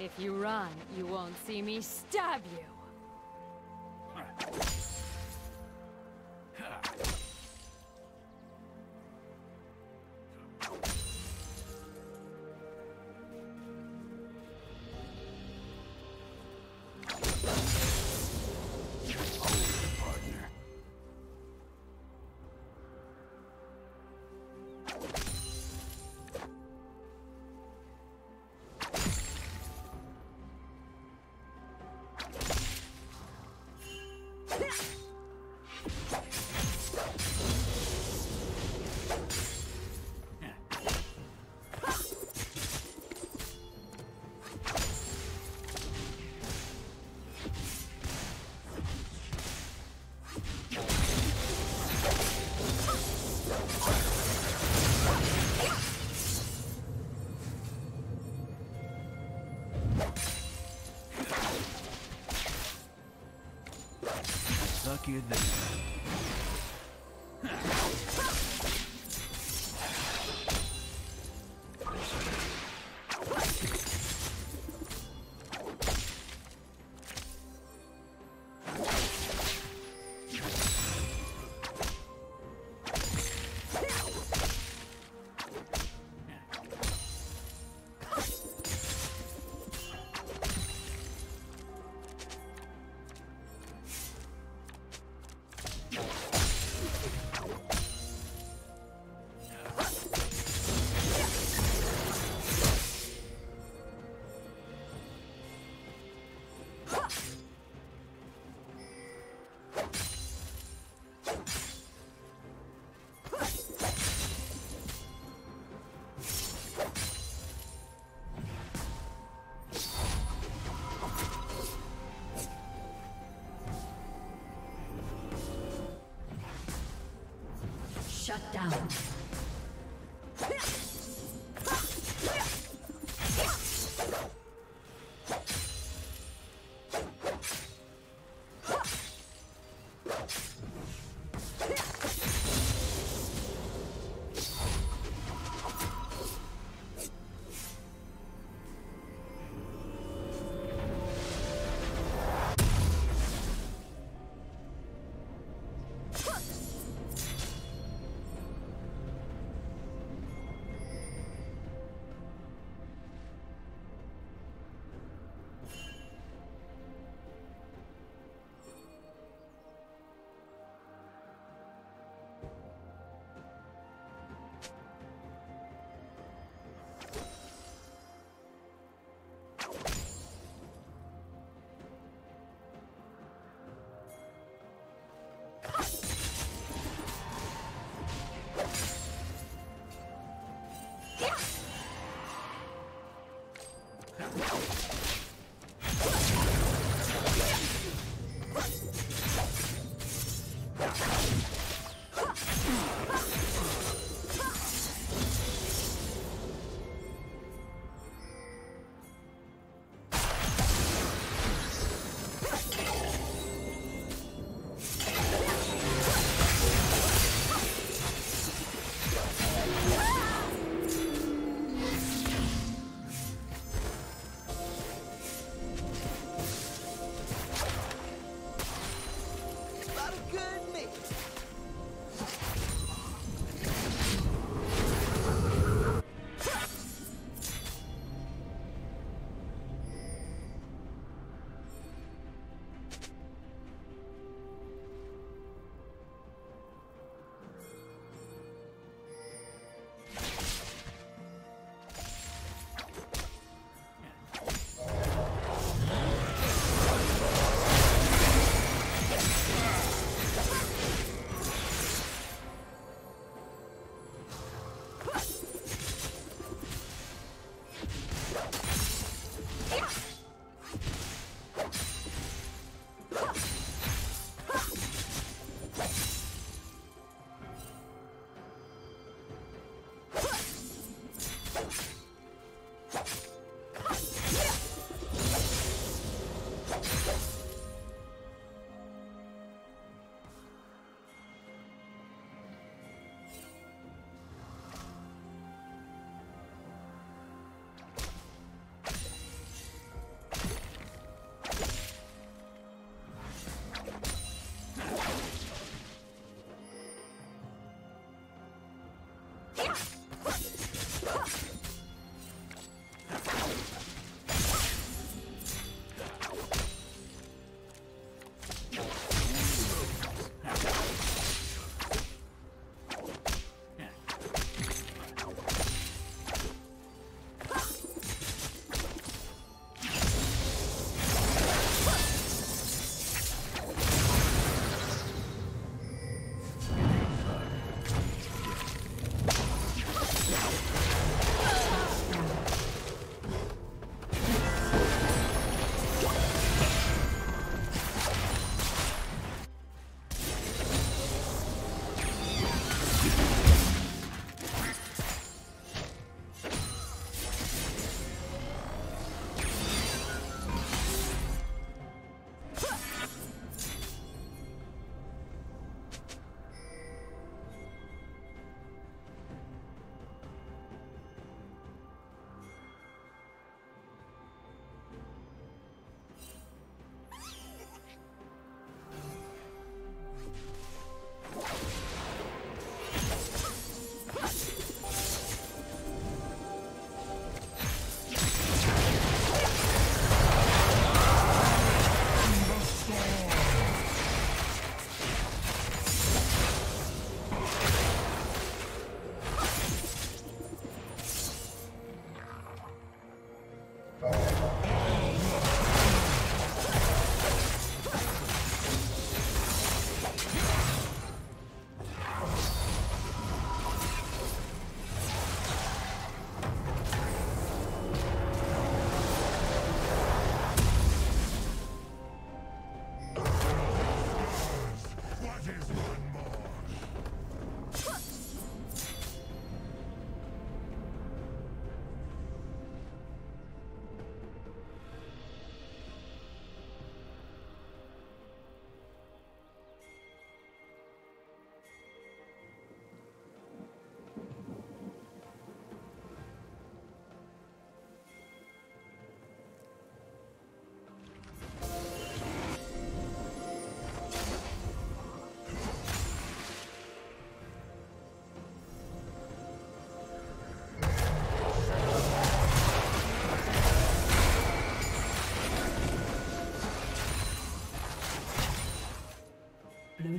If you run, you won't see me stab you. Luckier than shut down. Blue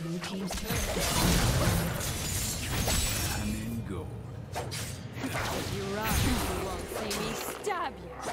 Blue team's turret has been destroyed. I'm in gold. You run, you won't. see me stab you.